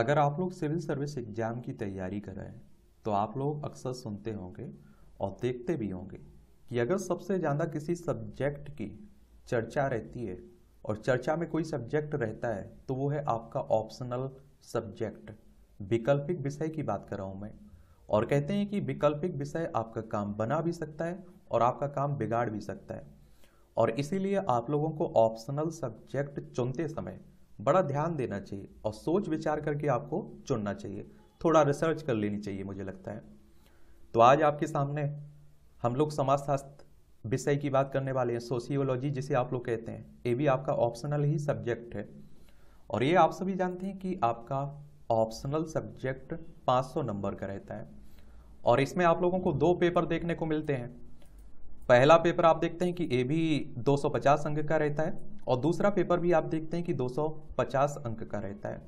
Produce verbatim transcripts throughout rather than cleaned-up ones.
अगर आप लोग सिविल सर्विस एग्जाम की तैयारी कर रहे हैं तो आप लोग अक्सर सुनते होंगे और देखते भी होंगे कि अगर सबसे ज़्यादा किसी सब्जेक्ट की चर्चा रहती है और चर्चा में कोई सब्जेक्ट रहता है तो वो है आपका ऑप्शनल सब्जेक्ट, वैकल्पिक विषय की बात कर रहा हूँ मैं। और कहते हैं कि वैकल्पिक विषय आपका काम बना भी सकता है और आपका काम बिगाड़ भी सकता है, और इसीलिए आप लोगों को ऑप्शनल सब्जेक्ट चुनते समय बड़ा ध्यान देना चाहिए और सोच विचार करके आपको चुनना चाहिए, थोड़ा रिसर्च कर लेनी चाहिए मुझे लगता है। तो आज आपके सामने हम लोग समाजशास्त्र विषय की बात करने वाले हैं, सोशियोलॉजी जिसे आप लोग कहते हैं, ये भी आपका ऑप्शनल ही सब्जेक्ट है। और ये आप सभी जानते हैं कि आपका ऑप्शनल सब्जेक्ट पाँच सौ नंबर का रहता है और इसमें आप लोगों को दो पेपर देखने को मिलते हैं। पहला पेपर आप देखते हैं कि ये भी दो सौ पचास अंक का रहता है और दूसरा पेपर भी आप देखते हैं कि दो सौ पचास अंक का रहता है।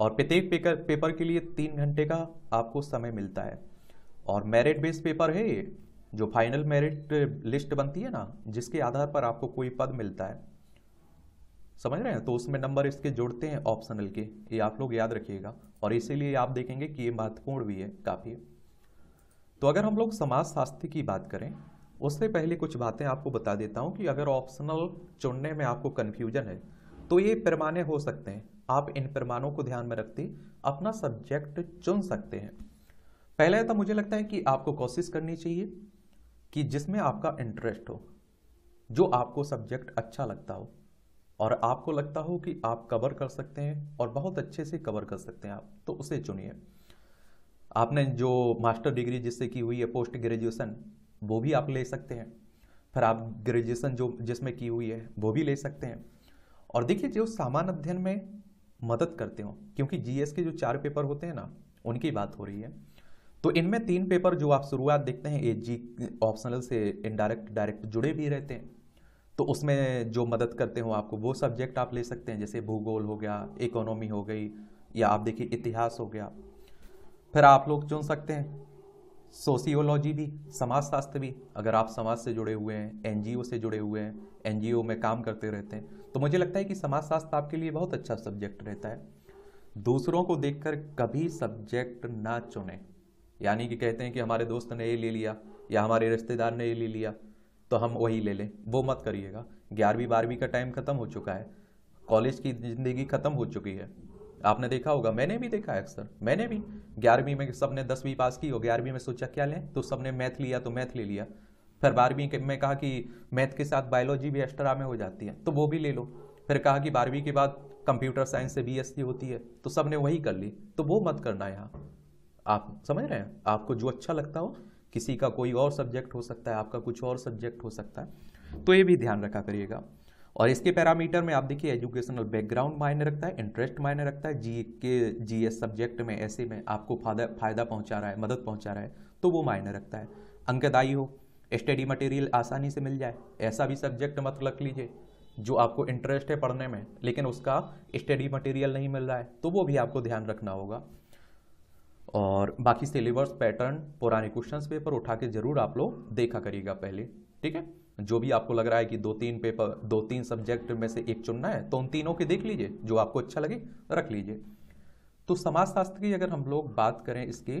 और प्रत्येक पेपर पेपर के लिए तीन घंटे का आपको समय मिलता है। और मेरिट बेस्ड पेपर है ये, जो फाइनल मेरिट लिस्ट बनती है ना, जिसके आधार पर आपको कोई पद मिलता है, समझ रहे हैं, तो उसमें नंबर इसके जोड़ते हैं ऑप्शनल के, ये आप लोग याद रखिएगा। और इसीलिए आप देखेंगे कि ये महत्वपूर्ण भी है काफ़ी। तो अगर हम लोग समाजशास्त्र की बात करें, उससे पहले कुछ बातें आपको बता देता हूँ कि अगर ऑप्शनल चुनने में आपको कन्फ्यूजन है तो ये पैमाने हो सकते हैं, आप इन पैमानों को ध्यान में रखते अपना सब्जेक्ट चुन सकते हैं। पहले तो मुझे लगता है कि आपको कोशिश करनी चाहिए कि जिसमें आपका इंटरेस्ट हो, जो आपको सब्जेक्ट अच्छा लगता हो और आपको लगता हो कि आप कवर कर सकते हैं और बहुत अच्छे से कवर कर सकते हैं आप, तो उसे चुनिए। आपने जो मास्टर डिग्री जिससे की हुई है, पोस्ट ग्रेजुएशन, वो भी आप ले सकते हैं, फिर आप ग्रेजुएशन जो जिसमें की हुई है वो भी ले सकते हैं। और देखिए जो सामान्य अध्ययन में मदद करते हो, क्योंकि जीएस के जो चार पेपर होते हैं ना, उनकी बात हो रही है, तो इनमें तीन पेपर जो आप शुरुआत देखते हैं, ये जी ऑप्शनल से इनडायरेक्ट डायरेक्ट जुड़े भी रहते हैं, तो उसमें जो मदद करते हो आपको वो सब्जेक्ट आप ले सकते हैं, जैसे भूगोल हो गया, इकोनॉमी हो गई, या आप देखिए इतिहास हो गया। फिर आप लोग चुन सकते हैं सोशियोलॉजी भी, समाजशास्त्र भी, अगर आप समाज से जुड़े हुए हैं, एनजीओ से जुड़े हुए हैं, एनजीओ में काम करते रहते हैं, तो मुझे लगता है कि समाजशास्त्र आपके लिए बहुत अच्छा सब्जेक्ट रहता है। दूसरों को देखकर कभी सब्जेक्ट ना चुने, यानी कि कहते हैं कि हमारे दोस्त ने ये ले लिया या हमारे रिश्तेदार ने ये ले लिया तो हम वही ले लें, वो मत करिएगा। ग्यारहवीं बारहवीं का टाइम खत्म हो चुका है, कॉलेज की ज़िंदगी खत्म हो चुकी है, आपने देखा होगा, मैंने भी देखा है अक्सर, मैंने भी ग्यारहवीं में सबने दसवीं पास की और ग्यारहवीं में सोचा क्या लें, तो सबने मैथ लिया तो मैथ ले लिया, फिर बारहवीं में कहा कि मैथ के साथ बायोलॉजी भी एक्स्ट्रा में हो जाती है तो वो भी ले लो, फिर कहा कि बारहवीं के बाद कंप्यूटर साइंस से बीएससी होती है तो सबने वही कर ली, तो वो मत करना है यहाँ, आप समझ रहे हैं। आपको जो अच्छा लगता हो, किसी का कोई और सब्जेक्ट हो सकता है, आपका कुछ और सब्जेक्ट हो सकता है, तो ये भी ध्यान रखा करिएगा। और इसके पैरामीटर में आप देखिए एजुकेशनल बैकग्राउंड मायने रखता है, इंटरेस्ट मायने रखता है, जी के जी एस सब्जेक्ट में ऐसे में आपको फायदा फायदा पहुंचा रहा है, मदद पहुंचा रहा है, तो वो मायने रखता है। अंकदायी हो, स्टडी मटेरियल आसानी से मिल जाए, ऐसा भी सब्जेक्ट मत रख लीजिए जो आपको इंटरेस्ट है पढ़ने में लेकिन उसका स्टडी मटेरियल नहीं मिल रहा है, तो वो भी आपको ध्यान रखना होगा। और बाकी सिलेबस पैटर्न, पुराने क्वेश्चन पेपर उठा के जरूर आप लोग देखा करिएगा पहले, ठीक है। जो भी आपको लग रहा है कि दो तीन पेपर दो तीन सब्जेक्ट में से एक चुनना है तो उन तीनों के देख लीजिए, जो आपको अच्छा लगे रख लीजिए। तो समाजशास्त्र की अगर हम लोग बात करें इसके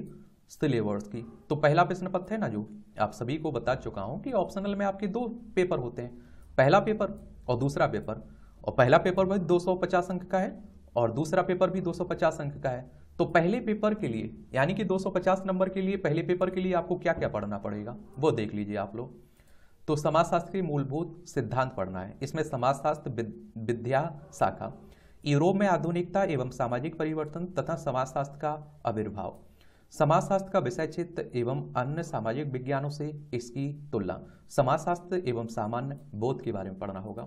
सिलेबस की, तो पहला प्रश्न पत्र है ना, जो आप सभी को बता चुका हूं कि ऑप्शनल में आपके दो पेपर होते हैं, पहला पेपर और दूसरा पेपर, और पहला पेपर भी दो सौ पचास अंक का है और दूसरा पेपर भी दो सौ पचास अंक का है। तो पहले पेपर के लिए, यानी कि दो सौ पचास नंबर के लिए पहले पेपर के लिए आपको क्या क्या पढ़ना पड़ेगा वो देख लीजिए आप लोग। तो समाजशास्त्र के मूलभूत सिद्धांत पढ़ना है, इसमें समाजशास्त्र विद्या शाखा यूरोप में आधुनिकता एवं सामाजिक परिवर्तन तथा समाजशास्त्र का आविर्भाव, समाजशास्त्र का विषय क्षेत्र एवं अन्य सामाजिक विज्ञानों से इसकी तुलना, समाजशास्त्र एवं सामान्य बोध के बारे में पढ़ना होगा।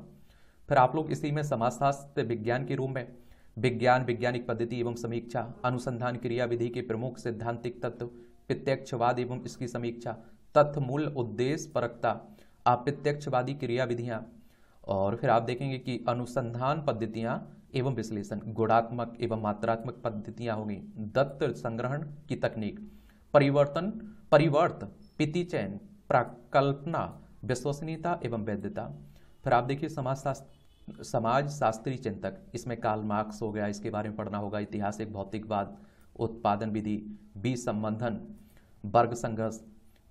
फिर आप लोग इसी में समाजशास्त्र विज्ञान के रूप में विज्ञान, वैज्ञानिक पद्धति एवं समीक्षा, अनुसंधान क्रिया विधि के प्रमुख सिद्धांतिक तत्व, प्रत्यक्षवाद एवं इसकी समीक्षा, तथ्य मूल उद्देश्य परकता, आप प्रत्यक्षवादी क्रिया विधियाँ, और फिर आप देखेंगे कि अनुसंधान पद्धतियाँ एवं विश्लेषण, गुणात्मक एवं मात्रात्मक पद्धतियाँ होंगी, दत्त संग्रहण की तकनीक, परिवर्तन परिवर्त पितिचयन, प्राकल्पना, विश्वसनीयता एवं वैधता। फिर आप देखिए समाजशास्त्र समाज शास्त्री चिंतक, इसमें कार्ल मार्क्स हो गया, इसके बारे में पढ़ना होगा, ऐतिहासिक भौतिकवाद, उत्पादन विधि, बीज संबंधन, वर्ग संघर्ष,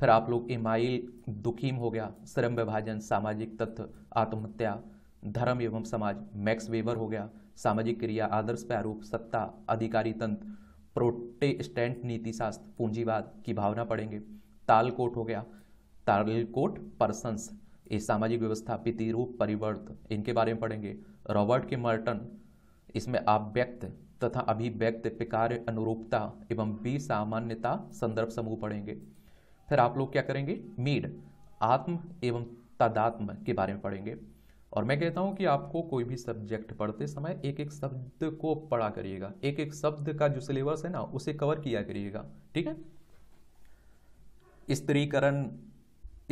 फिर आप लोग इमाइल दुखीम हो गया, श्रम विभाजन, सामाजिक तथ्य, आत्महत्या, धर्म एवं समाज, मैक्स वेबर हो गया, सामाजिक क्रिया, आदर्श प्रारूप, सत्ता, अधिकारी तंत्र, प्रोटेस्टेंट नीतिशास्त्र, पूंजीवाद की भावना पढ़ेंगे, तालकोट हो गया, तालकोट पर्सन्स, ये सामाजिक व्यवस्था, प्रतिरूप परिवर्त, इनके बारे में पढ़ेंगे, रॉबर्ट के मर्टन, इसमें अव्यक्त तथा अभिव्यक्त, विकार्य अनुरूपता एवं विसामान्यता संदर्भ समूह पढ़ेंगे। फिर आप लोग क्या करेंगे, मीड, आत्म एवं तादात्म्य के बारे में पढ़ेंगे। और मैं कहता हूं कि आपको कोई भी सब्जेक्ट पढ़ते समय एक एक शब्द को पढ़ा करिएगा, एक एक शब्द का जो सिलेबस है ना उसे कवर किया करिएगा, ठीक है। स्त्रीकरण,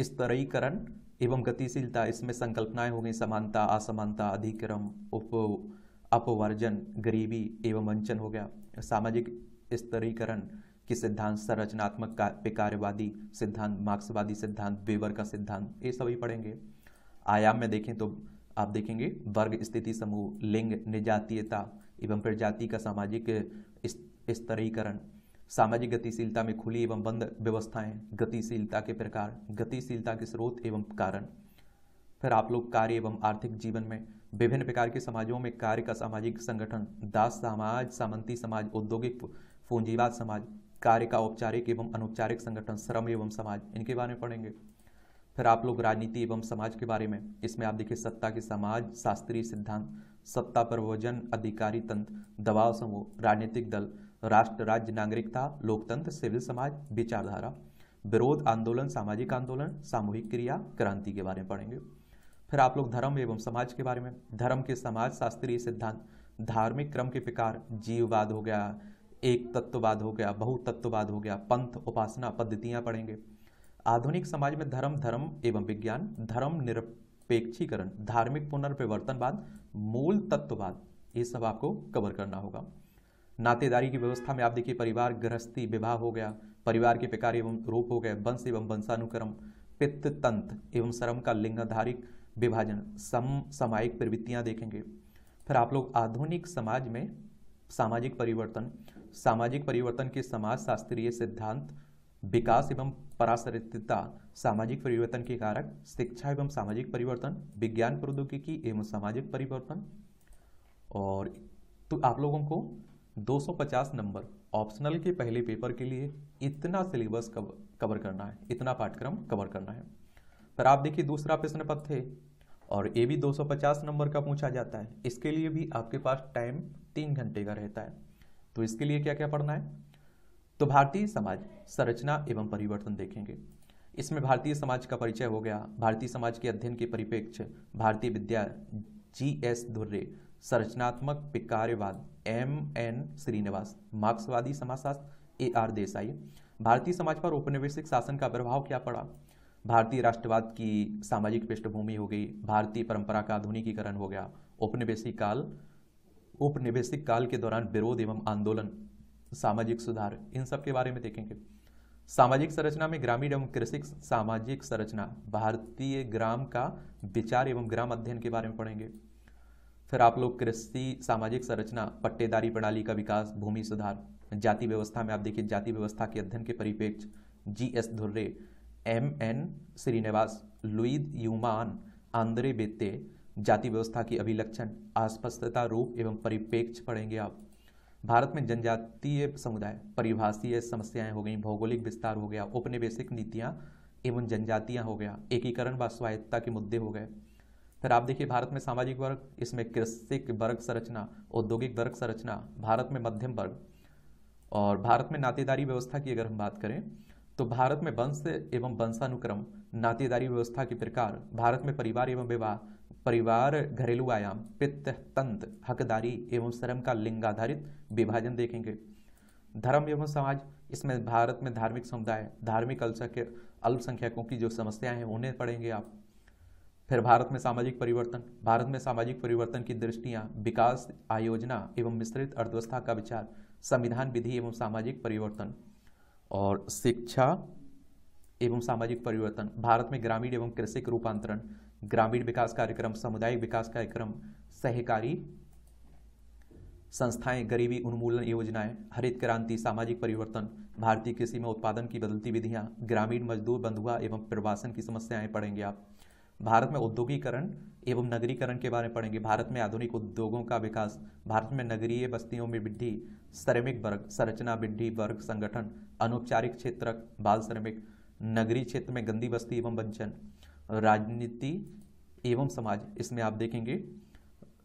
स्तरीकरण एवं गतिशीलता, इसमें संकल्पनाएं होंगी, समानता, असमानता, अधिक्रम, उप अपवर्जन, गरीबी एवं वंचन हो गया, सामाजिक स्तरीकरण के सिद्धांत, संरचनात्मक विकार्यवादी सिद्धांत, मार्क्सवादी सिद्धांत, वेबर का सिद्धांत, ये सभी पढ़ेंगे। आयाम में देखें तो आप देखेंगे वर्ग स्थिति समूह, लिंग, निजातीयता एवं प्रजाति का सामाजिक स्तरीकरण, सामाजिक गतिशीलता में खुली एवं बंद व्यवस्थाएं, गतिशीलता के प्रकार, गतिशीलता के स्रोत एवं कारण। फिर आप लोग कार्य एवं आर्थिक जीवन में विभिन्न प्रकार के समाजों में कार्य का सामाजिक संगठन, दास समाज, सामंती समाज, औद्योगिक पूंजीवाद समाज, कार्य का औपचारिक एवं अनौपचारिक संगठन, श्रम एवं समाज, इनके बारे में पढ़ेंगे। फिर आप लोग राजनीति एवं समाज के बारे में, इसमें आप देखिए सत्ता के समाज शास्त्रीय सिद्धांत, सत्ता प्रयोजन, अधिकारी तंत्र, दबाव समूह, राजनीतिक दल, राष्ट्र राज्य, नागरिकता, लोकतंत्र, सिविल समाज, विचारधारा, विरोध आंदोलन, सामाजिक आंदोलन, सामूहिक क्रिया, क्रांति के बारे में पढ़ेंगे। फिर आप लोग धर्म एवं समाज के बारे में, धर्म के समाज शास्त्रीय सिद्धांत, धार्मिक क्रम के प्रकार, जीववाद हो गया, एक तत्ववाद हो गया, बहुतत्ववाद हो गया, पंथ, उपासना पद्धतियाँ पढ़ेंगे। आधुनिक समाज में धर्म, धर्म एवं विज्ञान, धर्म निरपेक्षीकरण, धार्मिक पुनर्परिवर्तनवाद, मूल तत्ववाद, ये सब आपको कवर करना होगा। नातेदारी की व्यवस्था में आप देखिए परिवार, गृहस्थी, विवाह हो गया, परिवार के प्रकार एवं रूप हो गए, वंश एवं वंशानुक्रम, पित्त तंत्र एवं श्रम का लिंगाधारिक विभाजन, सम सामायिक प्रवृत्तियाँ देखेंगे। फिर आप लोग आधुनिक समाज में सामाजिक परिवर्तन, सामाजिक परिवर्तन के समाज शास्त्रीय सिद्धांत, विकास एवं पराश्रितता, सामाजिक परिवर्तन के कारक, शिक्षा एवं सामाजिक परिवर्तन, विज्ञान प्रौद्योगिकी एवं सामाजिक परिवर्तन। और तो आप लोगों को दो सौ पचास नंबर ऑप्शनल के पहले पेपर के लिए इतना सिलेबस कवर करना है, इतना पाठ्यक्रम कवर करना है। फिर आप देखिए दूसरा प्रश्न पत्र, और ये भी दो सौ पचास नंबर का पूछा जाता है, इसके लिए भी आपके पास टाइम तीन घंटे का रहता है। तो इसके लिए क्या क्या पढ़ना है, तो भारतीय समाज संरचना एवं परिवर्तन देखेंगे। इसमें भारतीय समाज का परिचय हो गया, भारतीय समाज के अध्ययन के परिप्रेक्ष्य, भारतीय विद्या, जी एस धुर्रे, संरचनात्मक विकार्यवाद, एम एन श्रीनिवास, मार्क्सवादी समाजशास्त्र, ए आर देसाई। भारतीय समाज पर औपनिवेशिक शासन का प्रभाव क्या पड़ा, भारतीय राष्ट्रवाद की सामाजिक पृष्ठभूमि हो गई, भारतीय परंपरा का आधुनिकीकरण हो गया, औपनिवेशिक काल, औपनिवेशिक काल के दौरान विरोध एवं आंदोलन, सामाजिक सुधार, इन सब के बारे में देखेंगे। सामाजिक संरचना में ग्रामीण एवं कृषि सामाजिक संरचना, भारतीय ग्राम का विचार एवं ग्राम अध्ययन के बारे में पढ़ेंगे। फिर आप लोग कृषि सामाजिक संरचना, पट्टेदारी प्रणाली का विकास, भूमि सुधार, जाति व्यवस्था में आप देखिए जाति व्यवस्था के अध्ययन के परिप्रेक्ष्य, G S Ghurye, M N Srinivas, Louis यूमान, आंद्रे बेते, जाति व्यवस्था की अभिलक्षण, अस्पष्टता, रूप एवं परिप्रेक्ष्य पढ़ेंगे आप। भारत में जनजातीय समुदाय, परिभाषीय समस्याएं हो गई, भौगोलिक विस्तार हो गया, औपनिवेशिक नीतियाँ एवं जनजातियाँ हो गया, एकीकरण व स्वायत्तता के मुद्दे हो गए। फिर आप देखिए भारत में सामाजिक वर्ग, इसमें कृषिक वर्ग संरचना, औद्योगिक वर्ग संरचना, भारत में मध्यम वर्ग। और भारत में नातेदारी व्यवस्था की अगर हम बात करें तो भारत में वंश एवं वंशानुक्रम, नातेदारी व्यवस्था के प्रकार, भारत में परिवार एवं विवाह, परिवार, घरेलू आयाम, पित्त तंत्र, हकदारी एवं श्रम का लिंगाधारित विभाजन देखेंगे। धर्म एवं समाज, इसमें भारत में धार्मिक समुदाय, धार्मिक अल्पसंख्यकों की जो समस्याएं हैं उन्हें पढ़ेंगे आप। फिर भारत में सामाजिक परिवर्तन, भारत में सामाजिक परिवर्तन की दृष्टियाँ, विकास आयोजना एवं मिश्रित अर्थव्यवस्था का विचार, संविधान विधि एवं सामाजिक परिवर्तन। और शिक्षा एवं सामाजिक परिवर्तन, भारत में ग्रामीण एवं कृषि रूपांतरण, ग्रामीण विकास कार्यक्रम, सामुदायिक विकास कार्यक्रम, सहकारी संस्थाएं, गरीबी उन्मूलन योजनाएं, हरित क्रांति, सामाजिक परिवर्तन, भारतीय कृषि में उत्पादन की बदलती विधियां, ग्रामीण मजदूर बंधुआ एवं प्रवासन की समस्याएं पढ़ेंगे आप। भारत में औद्योगिकरण एवं नगरीकरण के बारे में पढ़ेंगे। भारत में आधुनिक उद्योगों का विकास, भारत में नगरीय बस्तियों में वृद्धि, श्रमिक वर्ग संरचना, वृद्धि वर्ग संगठन, अनौपचारिक क्षेत्र, बाल श्रमिक, नगरीय क्षेत्र में गंदी बस्ती एवं वंचन, राजनीति एवं समाज, इसमें आप देखेंगे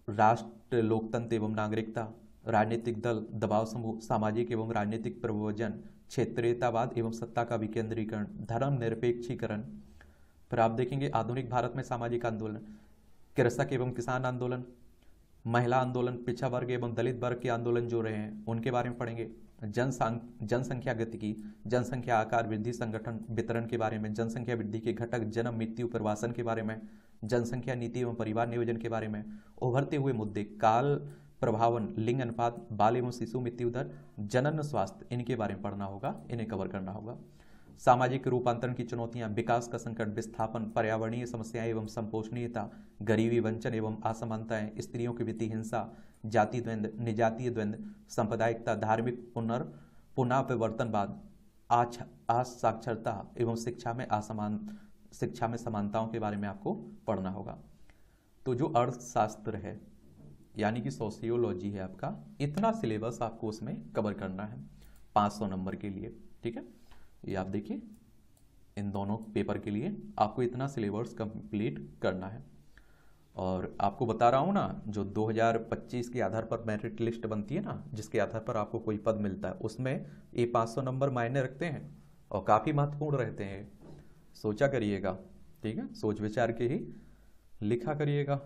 राष्ट्र, लोकतंत्र एवं नागरिकता, राजनीतिक दल, दबाव समूह, सामाजिक एवं राजनीतिक प्रयोजन, क्षेत्रीयतावाद एवं सत्ता का विकेंद्रीकरण, धर्म निरपेक्षीकरण। फिर आप देखेंगे आधुनिक भारत में सामाजिक आंदोलन, कृषक एवं किसान आंदोलन, महिला आंदोलन, पिछड़ा वर्ग एवं दलित वर्ग के आंदोलन जो रहे हैं उनके बारे में पढ़ेंगे। जनसंख्या गतिकी, जनसंख्या आकार वृद्धि, संगठन वितरण के बारे में, जनसंख्या वृद्धि के घटक, जन्म मृत्यु प्रवासन के बारे में, जनसंख्या नीति एवं परिवार नियोजन के बारे में, उभरते हुए मुद्दे, काल प्रभावन, लिंग अनुपात, बाल एवं शिशु मृत्यु दर, जनन स्वास्थ्य, इनके बारे में पढ़ना होगा, इन्हें कवर करना होगा। सामाजिक रूपांतरण की चुनौतियां, विकास का संकट, विस्थापन, पर्यावरणीय समस्याएं एवं संपोषणीयता, गरीबी, वंचन एवं असमानताएं, स्त्रियों की वित्तीय हिंसा, जाति द्वंद्व, निजातीय द्वंद्व, सांप्रदायिकता, धार्मिक पुनर् पुनरावर्तनवाद, असाक्षरता एवं शिक्षा में असमान शिक्षा में समानताओं के बारे में आपको पढ़ना होगा। तो जो अर्थशास्त्र है यानी कि सोशियोलॉजी है आपका, इतना सिलेबस आपको उसमें कवर करना है पाँच सौ नंबर के लिए, ठीक है। ये आप देखिए, इन दोनों पेपर के लिए आपको इतना सिलेबस कंप्लीट करना है। और आपको बता रहा हूँ ना, जो दो हज़ार पच्चीस के आधार पर मेरिट लिस्ट बनती है ना, जिसके आधार पर आपको कोई पद मिलता है, उसमें ये पाँच सौ नंबर मायने रखते हैं और काफ़ी महत्वपूर्ण रहते हैं। सोचा करिएगा, ठीक है, सोच विचार के ही लिखा करिएगा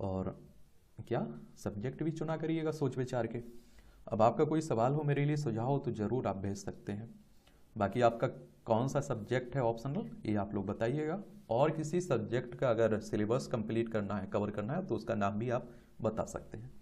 और क्या सब्जेक्ट भी चुना करिएगा सोच विचार के। अब आपका कोई सवाल हो मेरे लिए, सुझाव हो, तो ज़रूर आप भेज सकते हैं। बाकी आपका कौन सा सब्जेक्ट है ऑप्शनल, ये आप लोग बताइएगा। और किसी सब्जेक्ट का अगर सिलेबस कंप्लीट करना है, कवर करना है, तो उसका नाम भी आप बता सकते हैं।